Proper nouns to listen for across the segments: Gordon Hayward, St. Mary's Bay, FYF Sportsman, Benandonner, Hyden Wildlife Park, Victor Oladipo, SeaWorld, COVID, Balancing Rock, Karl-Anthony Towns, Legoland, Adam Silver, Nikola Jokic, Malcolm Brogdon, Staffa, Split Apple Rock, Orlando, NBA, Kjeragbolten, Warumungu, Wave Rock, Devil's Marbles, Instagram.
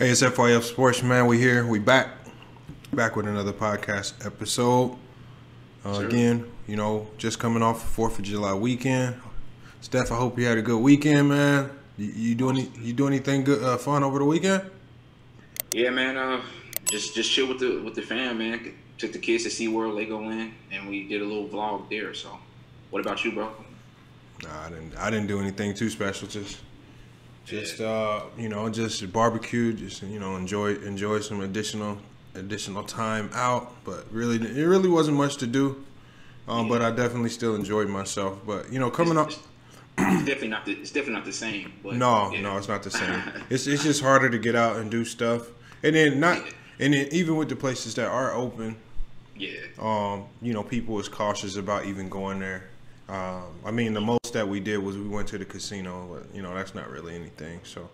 Hey, it's FYF Sportsman. We here. We back with another podcast episode. Again, you know, just coming off 4th of July weekend. Steph, I hope you had a good weekend, man. You do anything good, fun over the weekend? Yeah, man. Just chill with the fam, man. Took the kids to SeaWorld, Legoland, and we did a little vlog there. So, what about you, bro? Nah, I didn't do anything too special. Just barbecue, enjoy some additional time out, but it really wasn't much to do. But I definitely still enjoyed myself. But it's definitely not the same. But, no, it's not the same. it's just harder to get out and do stuff, and then even with the places that are open, people is cautious about even going there. I mean, the most that we did was we went to the casino, but that's not really anything. So,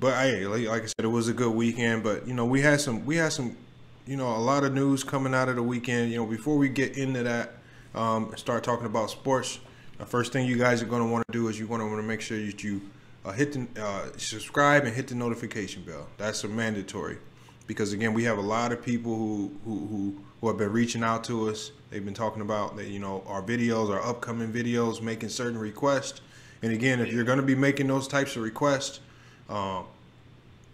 but hey, like I said, it was a good weekend. But we had some, a lot of news coming out of the weekend. Before we get into that, start talking about sports. The first thing you guys are going to want to do is you're going to want to make sure that you subscribe and hit the notification bell. That's a mandatory, because again, we have a lot of people who have been reaching out to us. They've been talking about that, our videos, our upcoming videos, making certain requests. And again, if you're going to be making those types of requests,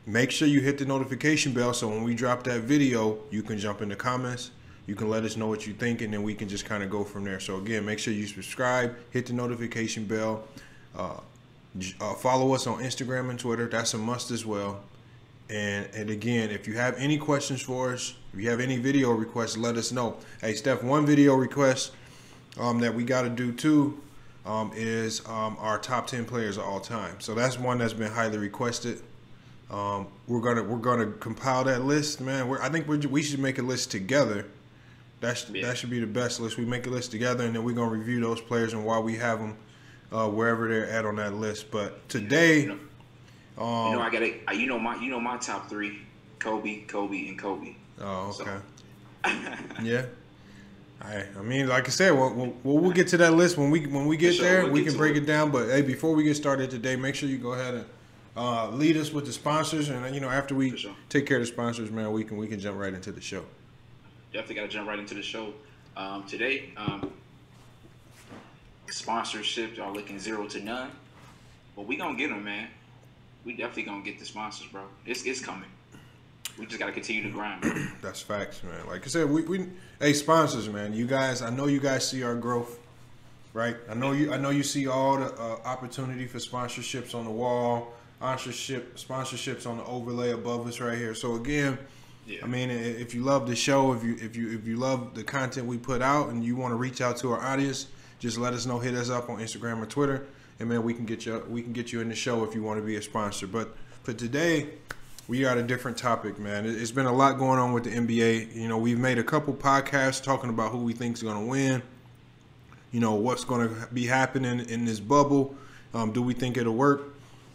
make sure you hit the notification bell. So when we drop that video, you can jump in the comments. You can let us know what you think, and then we can just kind of go from there. So again, make sure you subscribe, hit the notification bell, follow us on Instagram and Twitter. That's a must as well. And again, if you have any questions for us, if you have any video requests, let us know. Hey, Steph, one video request that we got to do too is our top 10 players of all time. So that's one that's been highly requested. We're gonna compile that list, man. I think we should make a list together. That should be the best list. We make a list together, and then we're gonna review those players and why we have them wherever they're at on that list. But today. My top three: Kobe, and Kobe. Oh, okay. So. Yeah. I mean, like I said, we'll get to that list when we get there. Sure, we can break it down. But hey, before we get started today, make sure you go ahead and lead us with the sponsors. And after we take care of the sponsors, man, we can jump right into the show. Definitely got to jump right into the show today. Sponsorships are looking 0 to none, but we gonna get them, man. We definitely gonna get the sponsors, bro. It's coming. We just gotta continue to grind, bro. That's facts, man. Like I said, hey, sponsors, man. You guys, I know you guys see our growth, right? I know you see all the opportunity for sponsorships on the wall, sponsorships on the overlay above us right here. So again, I mean, if you love the show, if you love the content we put out, and you want to reach out to our audience, just let us know. Hit us up on Instagram or Twitter. And man, we can get you in the show if you want to be a sponsor. But for today, we got a different topic, man. It's been a lot going on with the NBA. We've made a couple podcasts talking about who we think is going to win. What's going to be happening in this bubble? Do we think it'll work?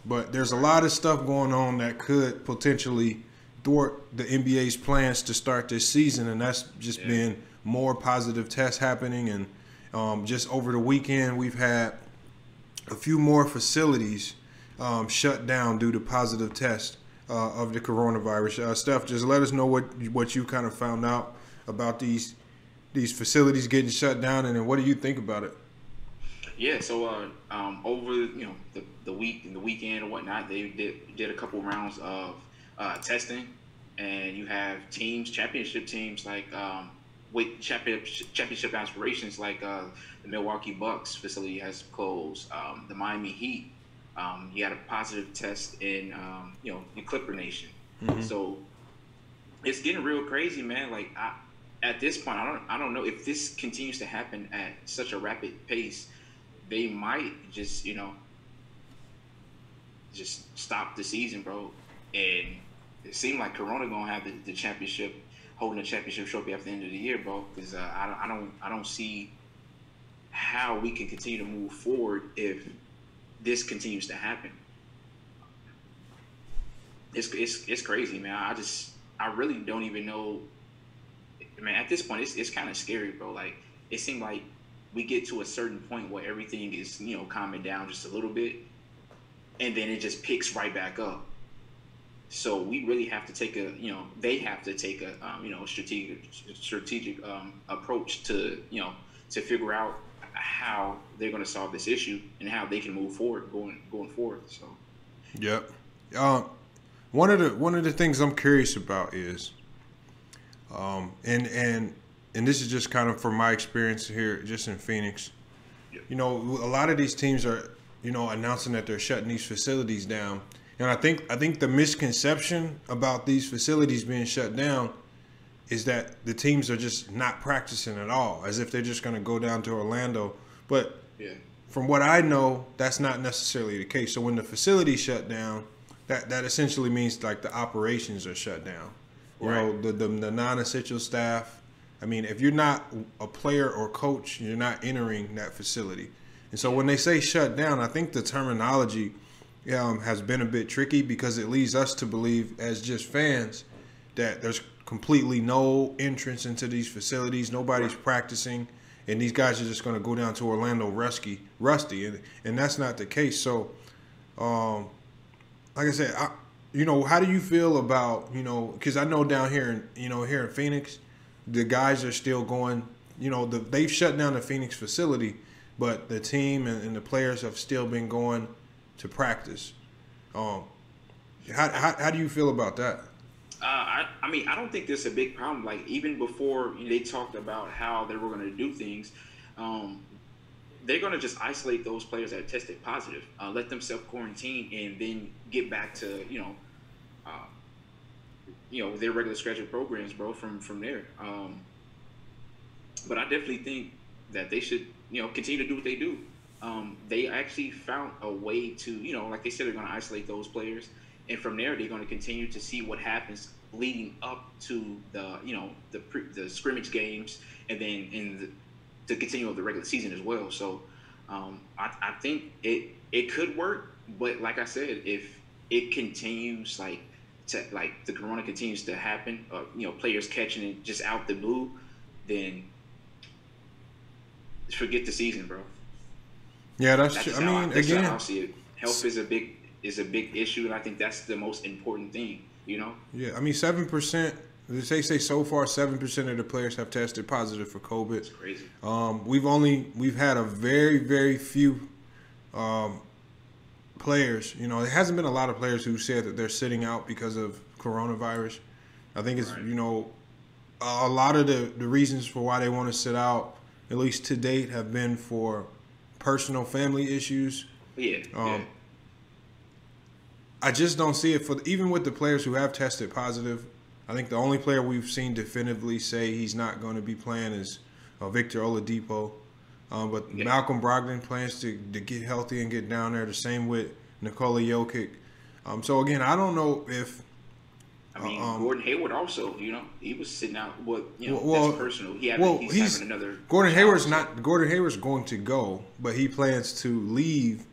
But there's a lot of stuff going on that could potentially thwart the NBA's plans to start this season, and that's just been more positive tests happening. And just over the weekend, we've had a few more facilities shut down due to positive tests of the coronavirus. Steph, just let us know what you kind of found out about these facilities getting shut down, and then what do you think about it? Yeah, so over the week and the weekend or whatnot, they did a couple rounds of testing, and you have championship teams like with championship aspirations, like the Milwaukee Bucks facility has closed. The Miami Heat, he had a positive test in Clipper Nation. Mm-hmm. So it's getting real crazy, man. Like at this point, I don't know if this continues to happen at such a rapid pace. They might just stop the season, bro. And it seemed like Corona gonna have the championship. Holding a championship trophy after the end of the year, bro, because I don't see how we can continue to move forward if this continues to happen. It's crazy, man. I really don't even know. I mean, at this point, it's kind of scary, bro. Like, it seemed like we get to a certain point where everything is calming down just a little bit, and then it just picks right back up. So we really have to take a, you know, they have to take a, you know, strategic approach to, you know, to figure out how they're going to solve this issue and how they can move forward going forward. So, yep. One of the things I'm curious about is, and this is just kind of from my experience here, just in Phoenix. Yep. You know, a lot of these teams are, you know, announcing that they're shutting these facilities down. And I think the misconception about these facilities being shut down is that the teams are just not practicing at all, as if they're just going to go down to Orlando. But yeah, from what I know, that's not necessarily the case. So when the facility shut down, that essentially means like the operations are shut down. Right. You know, the non-essential staff. I mean, if you're not a player or coach, you're not entering that facility. And so when they say shut down, I think the terminology has been a bit tricky, because it leads us to believe as just fans that there's completely no entrance into these facilities. Nobody's practicing, and these guys are just going to go down to Orlando rusty, and that's not the case. So, like I said, you know, how do you feel about, you know, because I know down here, here in Phoenix, the guys are still going, you know, they've shut down the Phoenix facility, but the team and the players have still been going to practice. How do you feel about that? I mean, I don't think there's a big problem. Like, even before they talked about how they were going to do things, they're going to just isolate those players that tested positive, let them self-quarantine, and then get back to, their regular scheduled programs, bro, from there. But I definitely think that they should, continue to do what they do. They actually found a way to, like they said, they're going to isolate those players. And from there, they're going to continue to see what happens leading up to the scrimmage games, and then in the continue of the regular season as well. So I think it could work. But like I said, if it continues like the corona continues to happen, players catching it just out the blue, then forget the season, bro. Yeah, that's true. I mean, again, I see it. Health is a big issue, and I think that's the most important thing, Yeah, I mean, 7%. They say so far 7% of the players have tested positive for COVID. That's crazy. We've had a very, very few players. There hasn't been a lot of players who said that they're sitting out because of coronavirus. I think it's right. A lot of the reasons for why they want to sit out, at least to date, have been for personal family issues. Yeah. I just don't see it even with the players who have tested positive. I think the only player we've seen definitively say he's not going to be playing is Victor Oladipo. But Malcolm Brogdon plans to get healthy and get down there. The same with Nikola Jokic. So again, I don't know if. I mean, Gordon Hayward also, he was sitting out. That's personal. He's having another. Gordon Hayward's going to go, but he plans to leave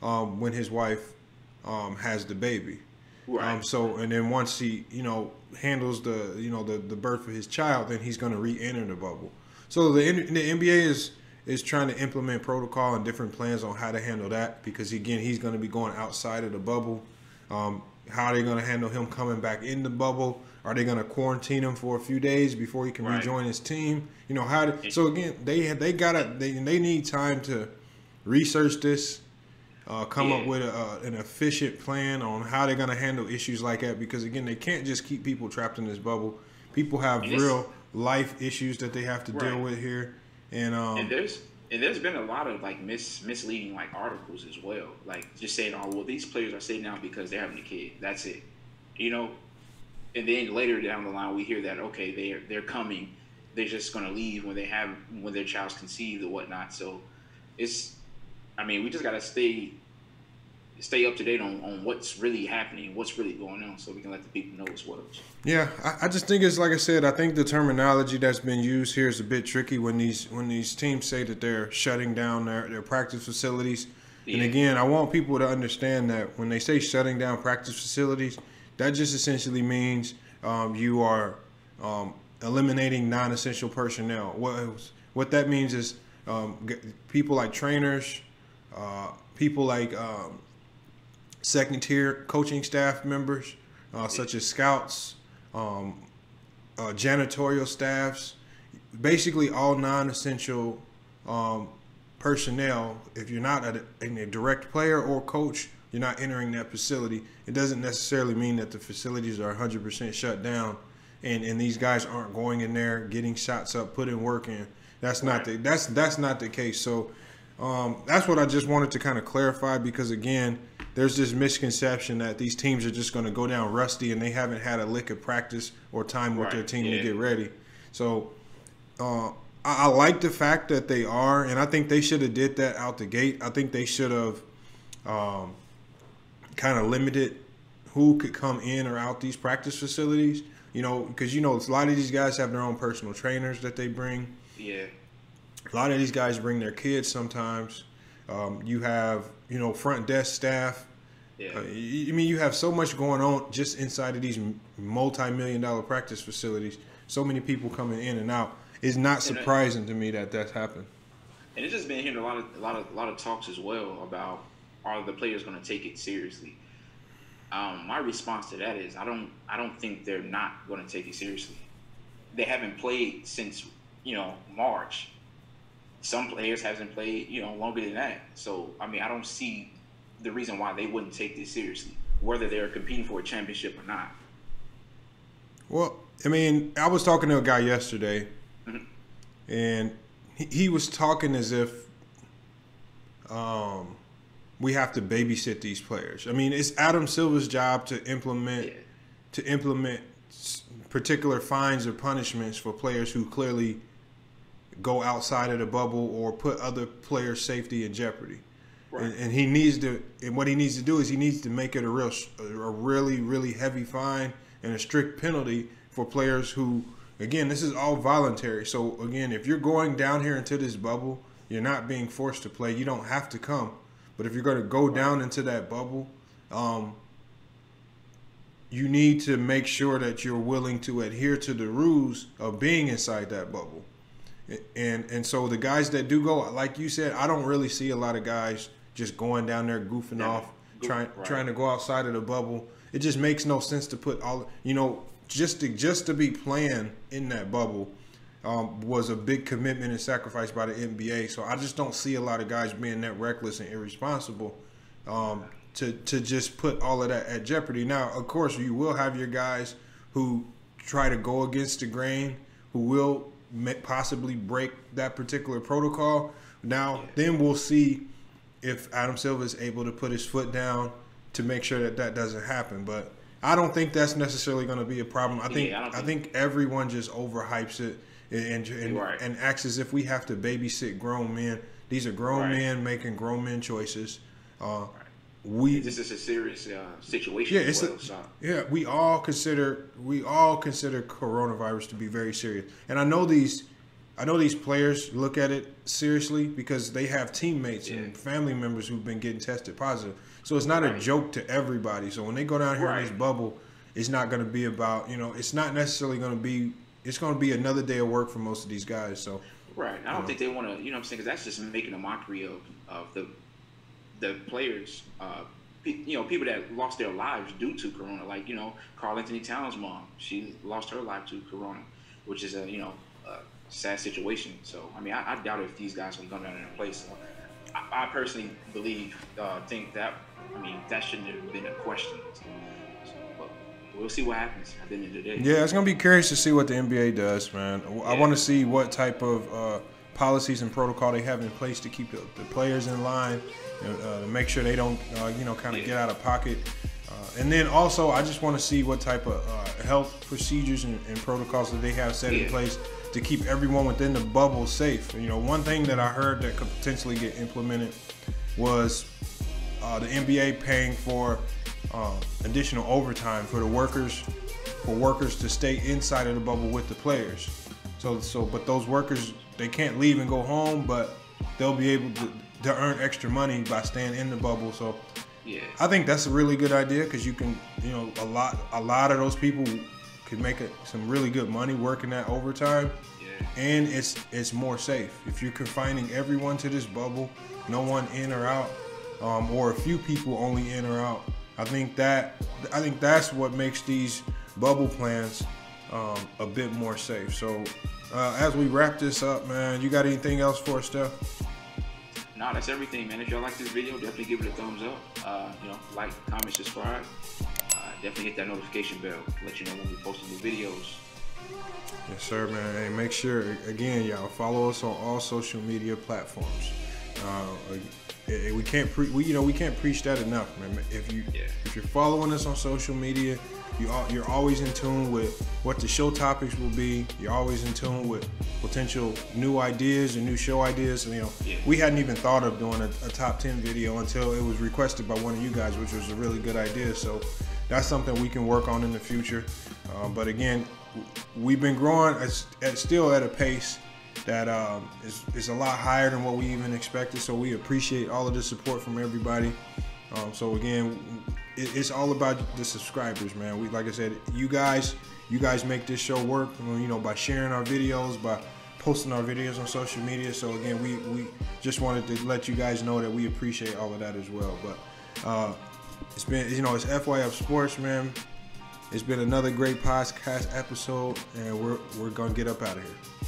when his wife has the baby. Right. And then once he, handles the birth of his child, then he's going to re-enter the bubble. So the NBA is trying to implement protocol and different plans on how to handle that, because again, he's going to be going outside of the bubble. How are they going to handle him coming back in the bubble? Are they going to quarantine him for a few days before he can rejoin his team? So again, they need time to research this. Come up with an efficient plan on how they're going to handle issues like that, because again, they can't just keep people trapped in this bubble. People have real life issues that they have to deal with here, and there's been a lot of misleading articles as well, just saying, oh well, these players are sitting out because they're having a kid. That's it, And then later down the line, we hear that okay, they're coming, they're just going to leave when their child's conceived or whatnot. So it's. I mean, we just gotta stay up to date on what's really happening, what's really going on, so we can let the people know as well. Yeah, I just think it's like I said. I think the terminology that's been used here is a bit tricky when these teams say that they're shutting down their practice facilities. Yeah. And again, I want people to understand that when they say shutting down practice facilities, that just essentially means you are eliminating non-essential personnel. What that means is people like trainers. People like second tier coaching staff members, such as scouts, janitorial staffs, basically all non-essential personnel. If you're not a direct player or coach, you're not entering that facility. It doesn't necessarily mean that the facilities are 100% shut down and these guys aren't going in there, getting shots up, putting work in. That's not the, that's not the case. So that's what I just wanted to kind of clarify, because again, there's this misconception that these teams are just going to go down rusty and they haven't had a lick of practice or time with their team to get ready. So I like the fact that they are, and I think they should have did that out the gate. I think they should have kind of limited who could come in or out these practice facilities, you know, because, you know, a lot of these guys have their own personal trainers that they bring. Yeah. A lot of these guys bring their kids sometimes. You have, you know, front desk staff. Yeah. I mean, you have so much going on just inside of these multi-million-dollar practice facilities. So many people coming in and out. It's not surprising to me that that's happened. And it's just been hearing a lot of talks as well about, are the players going to take it seriously? My response to that is I don't think they're not going to take it seriously. They haven't played since, you know, March. Some players haven't played, you know, longer than that. So, I mean, I don't see the reason why they wouldn't take this seriously, whether they're competing for a championship or not. Well, I mean, I was talking to a guy yesterday, and he was talking as if we have to babysit these players. I mean, it's Adam Silver's job to implement particular fines or punishments for players who clearly go outside of the bubble or put other players' safety in jeopardy. Right. And he needs to, and what he needs to do is he needs to make it a really heavy fine and a strict penalty for players who, again, this is all voluntary. So again, if you're going down here into this bubble, you're not being forced to play. You don't have to come. But if you're going to go down into that bubble, you need to make sure that you're willing to adhere to the rules of being inside that bubble. And so the guys that do go, like you said, I don't really see a lot of guys just going down there goofing off, trying to go outside of the bubble. It just makes no sense to put all, you know, just to be playing in that bubble was a big commitment and sacrifice by the NBA. So I just don't see a lot of guys being that reckless and irresponsible to just put all of that at jeopardy. Now, of course, you will have your guys who try to go against the grain, who will possibly break that particular protocol. Now, then we'll see if Adam Silver is able to put his foot down to make sure that that doesn't happen. But I don't think that's necessarily going to be a problem. I think everyone just overhypes it and acts as if we have to babysit grown men. These are grown men making grown men choices. This is a serious situation. Yeah, we all consider coronavirus to be very serious. And I know these players look at it seriously because they have teammates and family members who've been getting tested positive. So it's not a joke to everybody. So when they go down here in this bubble, it's not going to be about, you know, it's not necessarily going to be, it's going to be another day of work for most of these guys. So I don't think they want to, you know what I'm saying, because that's just making a mockery of the players, you know, people that lost their lives due to corona, like, you know, Karl-Anthony Towns' mom, she lost her life to corona, which is a, you know, a sad situation. So, I mean, I doubt if these guys can come down in a place. So I personally think that, I mean, that shouldn't have been a question. So, but we'll see what happens at the end of the day. Yeah, it's going to be curious to see what the NBA does, man. I want to see what type of policies and protocol they have in place to keep the players in line, to make sure they don't, you know, kind of get out of pocket. And then also, I just want to see what type of health procedures and protocols that they have set in place to keep everyone within the bubble safe. You know, one thing that I heard that could potentially get implemented was the NBA paying for additional overtime for the workers, to stay inside of the bubble with the players. So, but those workers, they can't leave and go home, but they'll be able to earn extra money by staying in the bubble. So I think that's a really good idea, because you can, you know, a lot of those people could make some really good money working that overtime. And it's more safe. If you're confining everyone to this bubble, no one in or out, or a few people only in or out, I think that's what makes these bubble plans a bit more safe. So as we wrap this up, man, you got anything else for us, Steph? Nah, that's everything, man. If y'all like this video, definitely give it a thumbs up. You know, like, comment, subscribe. Definitely hit that notification bell to let you know when we post new videos. Yes, sir, man. Hey, make sure, again, y'all, follow us on all social media platforms. We can't preach that enough, man. If you're following us on social media, you're always in tune with what the show topics will be. You're always in tune with potential new ideas and new show ideas. And, you know, we hadn't even thought of doing a top 10 video until it was requested by one of you guys, which was a really good idea. So that's something we can work on in the future. But again, we've been growing still at a pace that is a lot higher than what we even expected. So we appreciate all of the support from everybody. So again, it's all about the subscribers, man. We, like I said, you guys make this show work, you know, by sharing our videos, by posting our videos on social media. So again, we just wanted to let you guys know that we appreciate all of that as well. But it's been, you know, it's FYF Sportsman. It's been another great podcast episode, and we're gonna get up out of here.